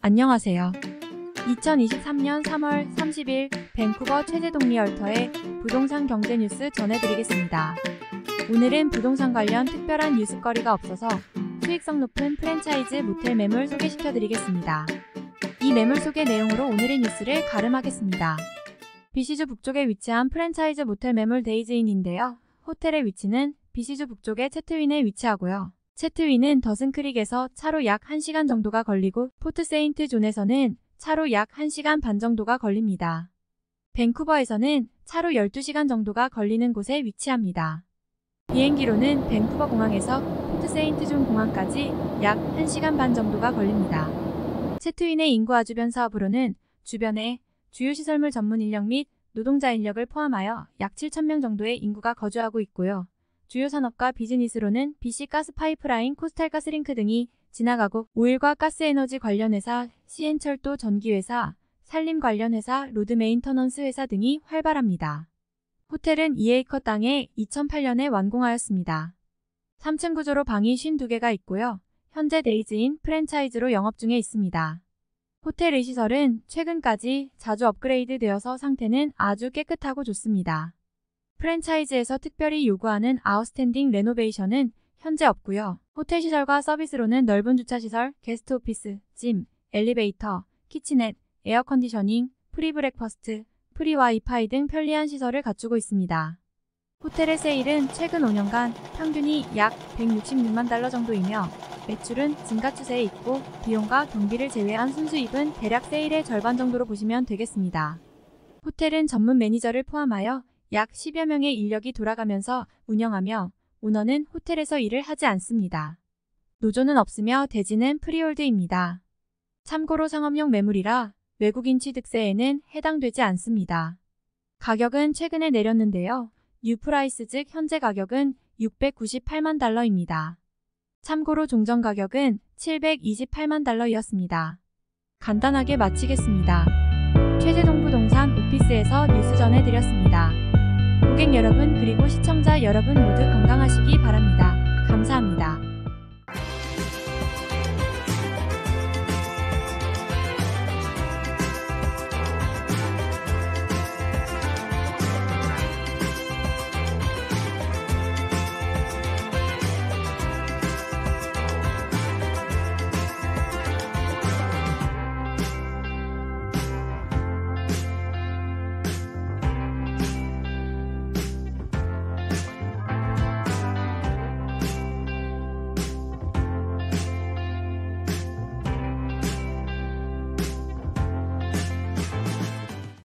안녕하세요. 2023년 3월 30일 밴쿠버 최재동 리얼터의 부동산 경제 뉴스 전해드리겠습니다. 오늘은 부동산 관련 특별한 뉴스거리가 없어서 수익성 높은 프랜차이즈 모텔 매물 소개시켜드리겠습니다. 이 매물 소개 내용으로 오늘의 뉴스를 가름하겠습니다. 비시주 북쪽에 위치한 프랜차이즈 모텔 매물 데이즈인인데요. 호텔의 위치는 비시주 북쪽의 채트윈에 위치하고요. 채트윈은 더슨크릭에서 차로 약 1시간 정도가 걸리고 포트세인트존에서는 차로 약 1시간 반 정도가 걸립니다. 밴쿠버에서는 차로 12시간 정도가 걸리는 곳에 위치합니다. 비행기로는 밴쿠버 공항에서 포트세인트존 공항까지 약 1시간 반 정도가 걸립니다. 채트윈의 인구화 주변 사업으로는 주변에 주요 시설물 전문 인력 및 노동자 인력을 포함하여 약 7,000명 정도의 인구가 거주하고 있고요. 주요 산업과 비즈니스로는 BC 가스 파이프라인 코스탈가스링크 등이 지나가고 오일과 가스에너지 관련 회사, CN철도 전기회사, 산림 관련 회사, 로드 메인터넌스 회사 등이 활발합니다. 호텔은 2에이커 땅에 2008년에 완공하였습니다. 3층 구조로 방이 52개가 있고요. 현재 데이즈인 프랜차이즈로 영업 중에 있습니다. 호텔의 시설은 최근까지 자주 업그레이드 되어서 상태는 아주 깨끗하고 좋습니다. 프랜차이즈에서 특별히 요구하는 아웃스탠딩 레노베이션은 현재 없고요. 호텔 시설과 서비스로는 넓은 주차시설, 게스트 오피스, 짐, 엘리베이터, 키친넷, 에어컨디셔닝, 프리 브렉퍼스트, 프리 와이파이 등 편리한 시설을 갖추고 있습니다. 호텔의 세일은 최근 5년간 평균이 약 166만 달러 정도이며 매출은 증가 추세에 있고 비용과 경비를 제외한 순수입은 대략 세일의 절반 정도로 보시면 되겠습니다. 호텔은 전문 매니저를 포함하여 약 10여 명의 인력이 돌아가면서 운영하며 오너는 호텔에서 일을 하지 않습니다. 노조는 없으며 대지는 프리홀드입니다. 참고로 상업용 매물이라 외국인 취득세에는 해당되지 않습니다. 가격은 최근에 내렸는데요. 뉴프라이스 즉 현재 가격은 698만 달러입니다. 참고로 종전 가격은 728만 달러이었습니다. 간단하게 마치겠습니다. 최재동 부동산 오피스에서 뉴스 전해드렸습니다. 고객 여러분 그리고 시청자 여러분 모두 건강하시기 바랍니다. 감사합니다.